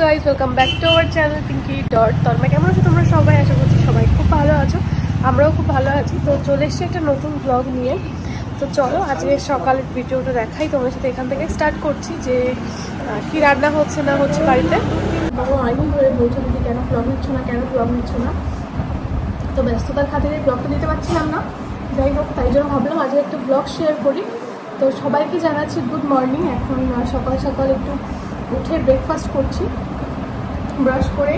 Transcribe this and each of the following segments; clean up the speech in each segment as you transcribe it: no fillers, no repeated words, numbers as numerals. Guys welcome back to our channel Pinky डट। और मैं केमन आছো তোমরা সবাই, আশা করছি সবাই খুব ভালো আছো, আমরাও খুব ভালো আছি। তো চলে এসেছি একটা নতুন ব্লগ নিয়ে। তো চলো আজকে সকালের ভিডিওটা দেখাই তোমাদের সাথে, এখান থেকে স্টার্ট করছি যে কি রান্না হচ্ছে না হচ্ছে বাড়িতে। বাবা আইনি ধরে বলছো যে কেন ব্লগ নিচ্ছ না, কেন ব্লগ নিচ্ছ না। তো ব্যস্ততার খাতিরে ব্লগটা দিতে পারছিলাম না, যাই হোক তাই জন্য ভাবলাম আজকে একটা ব্লগ শেয়ার করি। তো সবাইকে জানাচ্ছি গুড মর্নিং। এখন সকাল সকাল একটু উঠে ব্রেকফাস্ট করছি, ব্রাশ করে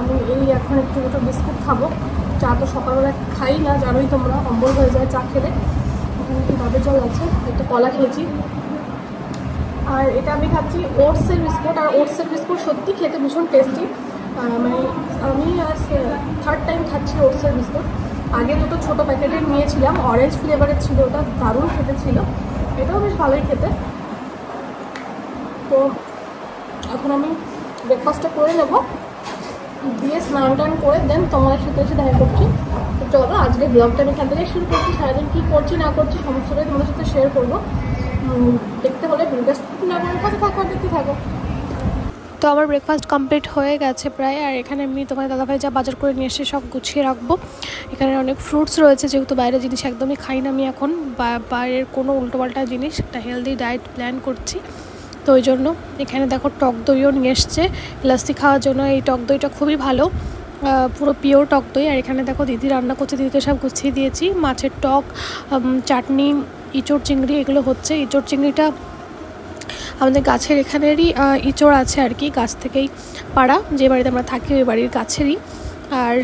আমি এখন একটু দুটো বিস্কুট খাবো। চা তো সকালবেলা খাই না, জানোই তোমরা, অম্বল হয়ে যায় চা খেলে। ওখানে একটু ডাবের জল আছে, একটা কলা খেয়েছি। আর এটা আমি খাচ্ছি ওটসের বিস্কুট, আর ওটসের বিস্কুট সত্যি খেতে ভীষণ টেস্টি। মানে আমি আজ থার্ড টাইম খাচ্ছি ওটসের বিস্কুট। আগে দুটো ছোটো প্যাকেটের নিয়েছিলাম, অরেঞ্জ ফ্লেভারের ছিল, ওটা দারুণ খেতে ছিল, এটাও বেশ ভালোই খেতে। তো এখন আমি ব্রেকফাস্টটা করে নেব, দিয়ে স্নান টান করে দেন তোমার সাথে এসে দেখা করছি। তো চলো আজকে ব্লগটা আমি এখান থেকে শুরু করছি। সারাদিন কী করছি না করছি সমস্তটাই তোমার সাথে শেয়ার করবো, দেখতে হলে ব্রেকফাস্ট না করার কাছে থাকো, দেখতে থাকো। তো আমার ব্রেকফাস্ট কমপ্লিট হয়ে গেছে প্রায়। আর এখানে আমি তোমার দাদাভাই যা বাজার করে নিয়ে এসে সব গুছিয়ে রাখবো। এখানে অনেক ফ্রুটস রয়েছে, যেহেতু বাইরের জিনিস একদমই খাই না আমি এখন, বাইরের কোনো উল্টোপাল্টা জিনিস, একটা হেলদি ডায়েট প্ল্যান করছি। তো ওই জন্য এখানে দেখো টক দইও নিয়ে এসছে লাস্তি খাওয়ার জন্য। এই টক দইটা খুবই ভালো, পুরো পিওর টক দই। আর এখানে দেখো দিদি রান্না করছে, দিদিকে সব গুছিয়ে দিয়েছি। মাছের টক, চাটনি, ইঁচড় চিংড়ি এগুলো হচ্ছে। ইঁচড় চিংড়িটা আমাদের গাছের এখানেরই ইঁচড় আছে আর কি, গাছ থেকেই পাড়া, যে বাড়িতে আমরা থাকি ওই বাড়ির গাছেরই। আর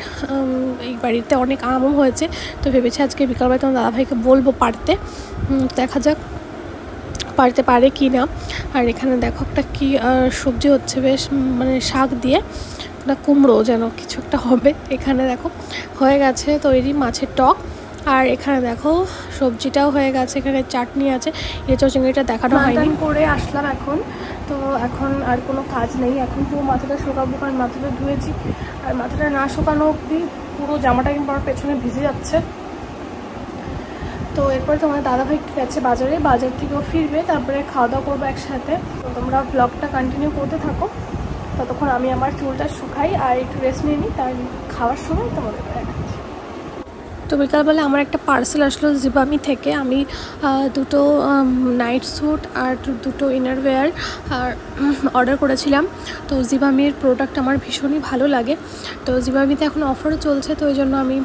এই বাড়িতে অনেক আমও হয়েছে, তো ভেবেছি আজকে বিকালবেলা তোমার দাদাভাইকে বলবো পাড়তে, দেখা যাক পারতে পারে কি না। আর এখানে দেখো একটা কি সবজি হচ্ছে, বেশ মানে শাক দিয়ে একটা কুমড়ো যেন কিছু একটা হবে। এখানে দেখো হয়ে গেছে তৈরি মাছের টক। আর এখানে দেখো সবজিটাও হয়ে গেছে, এখানে চাটনি আছে, এঁচড় চিংড়িটা দেখানো হয়নি। করে আসলাম এখন, তো এখন আর কোনো কাজ নেই, এখন পুরো মাথাটা শুকাবো, কারণ মাথাটা ধুয়েছি। আর মাথাটা না শুকানো অবধি পুরো জামাটা কিন্তু আমার পেছনে ভিজে যাচ্ছে। তো এরপরে তোমার দাদাভাই গেছে বাজারে, বাজার থেকেও ফিরবে, তারপরে খাওয়া দাওয়া করবো একসাথে। তো তোমরা ব্লগটা কন্টিনিউ করতে থাকো, ততক্ষণ আমি আমার চুলটা শুকাই আর একটু রেস্ট নিয়ে নিই, তার খাওয়ার সময় তোমাদের দেখাচ্ছি। তো বিকালবেলা আমার একটা পার্সেল আসলো জিবামি থেকে। আমি দুটো নাইট স্যুট আর দুটো ইনারওয়্যার আর অর্ডার করেছিলাম। তো জিবামির প্রোডাক্ট আমার ভীষণই ভালো লাগে, তো জিবামিতে এখন অফারও চলছে, তো ওই জন্য আমি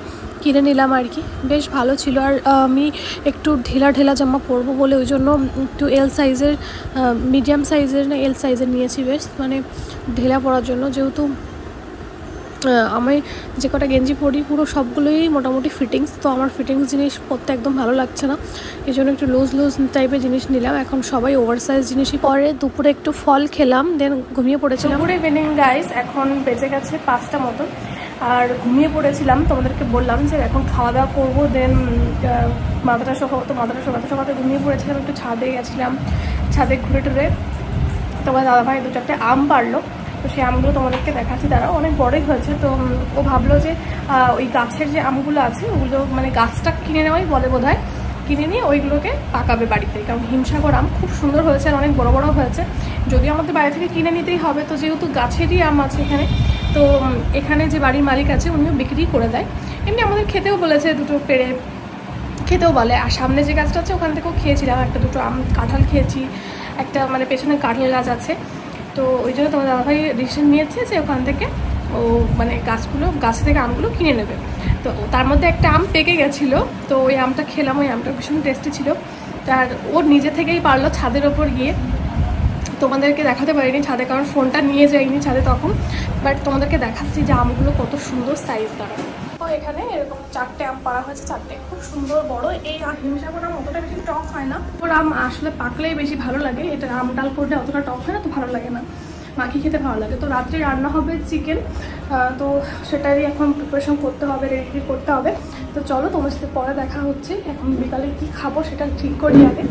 কিনে নিলাম আর কি, বেশ ভালো ছিল। আর আমি একটু ঢেলা জামা পরবো বলে ওই জন্য একটু এল সাইজের, মিডিয়াম সাইজের না এল সাইজের নিয়েছি, বেশ মানে ঢেলা পরার জন্য। যেহেতু আমি যে কটা গেঞ্জি পরি পুরো সবগুলোই মোটামুটি ফিটিংস, তো আমার ফিটিংস জিনিস পরতে একদম ভালো লাগছে না, এই জন্য একটু লুজ টাইপের জিনিস নিলাম। এখন সবাই ওভার সাইজ জিনিসই পরে। দুপুরে একটু ফল খেলাম, দেন ঘুমিয়ে পড়েছিলাম। গুড ইভিনিং গাইস, এখন বেজে গেছে 5টা মতো, আর ঘুমিয়ে পড়েছিলাম। তোমাদেরকে বললাম যে এখন খাওয়া দাওয়া করবো, দেন মাথাটা শোকাবো, তো মাথাটা শোকাতে ঘুমিয়ে পড়েছিলাম। একটু ছাদে গেছিলাম, ছাদে ঘুরে তোমার দাদাভাই দুটো একটা আম পারলো, তো সেই আমগুলো তোমাদেরকে দেখাচ্ছি। তারা অনেক বড়ই হয়েছে, তো ও ভাবলো যে ওই গাছের যে আমগুলো আছে ওগুলো মানে গাছটা কিনে নেওয়াই বলে বোধ হয়, কিনে নিয়ে ওইগুলোকে পাকাবে বাড়িতে, কারণ হিমসাগর আম খুব সুন্দর হয়েছে আর অনেক বড় বড় হয়েছে। যদিও আমাদের বাড়ি থেকে কিনে নিতেই হবে, তো যেহেতু গাছেরই আম আছে এখানে, তো এখানে যে বাড়ির মালিক আছে উনিও বিক্রি করে দেয়, এমনি আমাদের খেতেও বলেছে, দুটো পেড়ে খেতেও বলে। আর সামনে যে গাছটা আছে ওখান থেকেও খেয়েছিলাম, একটা দুটো আম, কাঁঠাল খেয়েছি একটা, মানে পেছনে কাঁঠাল গাছ আছে, তো ওই জন্য তোমার দাদাভাই ডিসিশন নিয়েছে যে ওখান থেকে ও মানে গাছ থেকে আমগুলো কিনে নেবে। তো তার মধ্যে একটা আম পেকে গেছিলো, তো ওই আমটা খেলাম, ওই আমটা ভীষণ টেস্টি ছিল। তার ওর নিজে থেকেই পারলো ছাদের ওপর গিয়ে, তোমাদেরকে দেখাতে পারিনি ছাদে, কারণ ফোনটা নিয়ে যাইনি ছাদে তখন, বাট তোমাদেরকে দেখাচ্ছি যে আমগুলো কত সুন্দর সাইজ দাঁড়ানো। তো এখানে এরকম 4টে আম পাড়া হয়েছে, 4টে খুব সুন্দর বড়। এই হিমসাগর আম অতটা বেশি টক হয় না, ওর আম আসলে পাকলেই বেশি ভালো লাগে, এটা আম ডাল করলে অতটা টক হয় না, তো ভালো লাগে না, মাখি খেতে ভালো লাগে। তো রাত্রে রান্না হবে চিকেন, তো সেটারই এখন প্রিপারেশন করতে হবে, রেডি করতে হবে। তো চলো তোমার সাথে পরে দেখা হচ্ছে, এখন বিকালে কি খাবো সেটা ঠিক করি আগে।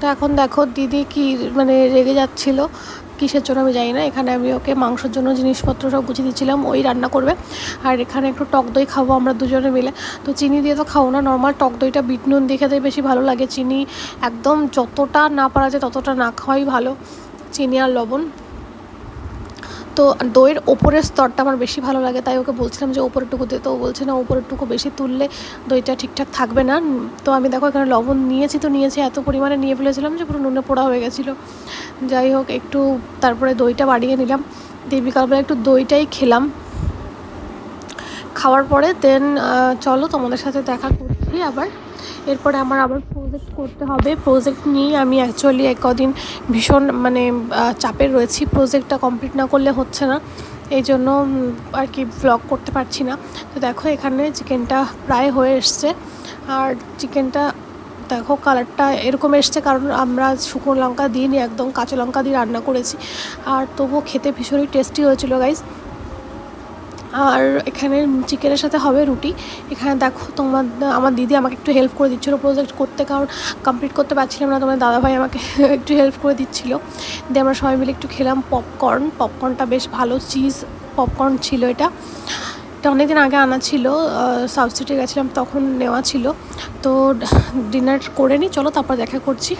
তো এখন দেখো দিদি কি মানে রেগে যাচ্ছিল কিসের জন্য আমি জানি না। এখানে আমি ওকে মাংসের জন্য জিনিসপত্র সব গুছিয়ে দিচ্ছিলাম, ওই রান্না করবে। আর এখানে একটু টক দই খাবো আমরা দুজনে মিলে, তো চিনি দিয়ে তো খাবো না, নর্মাল টক দইটা বিট নুন দিয়ে খেতে বেশি ভালো লাগে। চিনি একদম যতটা না পারা যায় ততটা না খাওয়াই ভালো, চিনি আর লবণ। तो दईर ओपर स्तरटा आमार बेशी भालो लागे ताई ओके बोलछिलाम जे ओपर टुकु दे, तो बोलछे ना ओपर टुकु बेशी तुलले दईटा ठीकठाक थाकबे ना। तो आमी देखो एखाने लवण नियेछि, तो नियेछि एत परिमाणे निये फेलेछिलाम जे पुरो नुने पोड़ा हये गेछिलो। जाई होक एकटु तारपरे दईटा बाड़िये निलाम, दिये बिकालबेला एकटु दईटाई खेलाम। খাওয়ার পরে দেন চলো তোমাদের সাথে দেখা করছি আবার। এরপরে আমার আবার প্রজেক্ট করতে হবে। প্রজেক্ট নিয়ে আমি অ্যাকচুয়ালি একদিন ভীষণ মানে চাপে রয়েছি, প্রজেক্টটা কমপ্লিট না করলে হচ্ছে না, এই জন্য আর কি ব্লগ করতে পারছি না। তো দেখো এখানে চিকেনটা প্রায় হয়ে এসছে, আর চিকেনটা দেখো কালারটা এরকম এসছে কারণ আমরা শুকনো লঙ্কা দিয়ে নি, একদম কাঁচা লঙ্কা দিয়ে রান্না করেছি, আর তবুও খেতে ভীষণই টেস্টি হয়েছিল গাইজ। আর এখানে চিকেনের সাথে হবে রুটি। এখানে দেখো তোমার আমার দিদি আমাকে একটু হেল্প করে দিচ্ছিলো প্রজেক্ট করতে, কারণ কমপ্লিট করতে পারছিলাম না, তোমার দাদাভাই আমাকে একটু হেল্প করে দিচ্ছিলো। দিয়ে আমরা সবাই মিলে একটু খেলাম পপকর্ন। পপকর্নটা বেশ ভালো, চিজ পপকর্ন ছিল এটা, এটা অনেক দিন আগে আনা ছিল, সাউথ সিটি গেছিলাম তখন নেওয়া ছিল। তো ডিনার করে নিই, চলো তারপর দেখা করছি।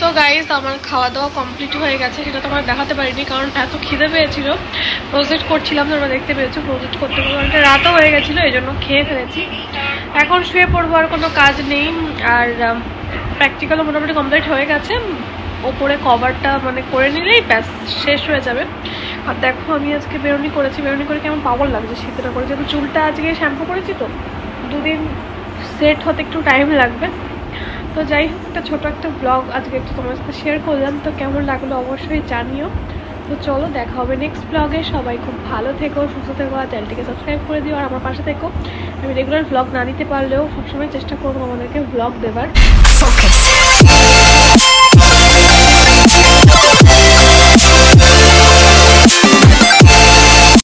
তো গাইজ আমার খাওয়া দাওয়া কমপ্লিট হয়ে গেছে, সেটা তো আমার দেখাতে পারিনি কারণ এত খিদে পেয়েছিল। প্রজেক্ট করছিলাম, তোমরা দেখতে পেয়েছো প্রজেক্ট করতে অনেকটা রাতও হয়ে গেছিলো, এই জন্য খেয়ে ফেলেছি। এখন শুয়ে পড়বো, আর কোনো কাজ নেই। আর প্র্যাকটিক্যালও মোটামুটি কমপ্লিট হয়ে গেছে, ওপরে কভারটা মানে করে নিলেই ব্যাস শেষ হয়ে যাবে। আর দেখো আমি আজকে বেরোনি করেছি, বেরোনি করে কেমন পাগল লাগছে শীতটা করে, যেহেতু চুলটা আজকে শ্যাম্পু করেছি, তো দুদিন সেট হতে একটু টাইম লাগবে। তো যাই হোক একটা ছোটো একটা ব্লগ আজকে একটু তোমার সাথে শেয়ার করলাম, তো কেমন লাগলো অবশ্যই জানিও। তো চলো দেখা হবে নেক্সট ব্লগে, সবাই খুব ভালো থেকো, সুস্থ থেকো, আর চ্যানেলটিকে সাবস্ক্রাইব করে দিও, আর আমার পাশে থেকো। আমি রেগুলার ব্লগ না দিতে পারলেও সবসময় চেষ্টা করবো আমাদেরকে ব্লগ দেওয়ার।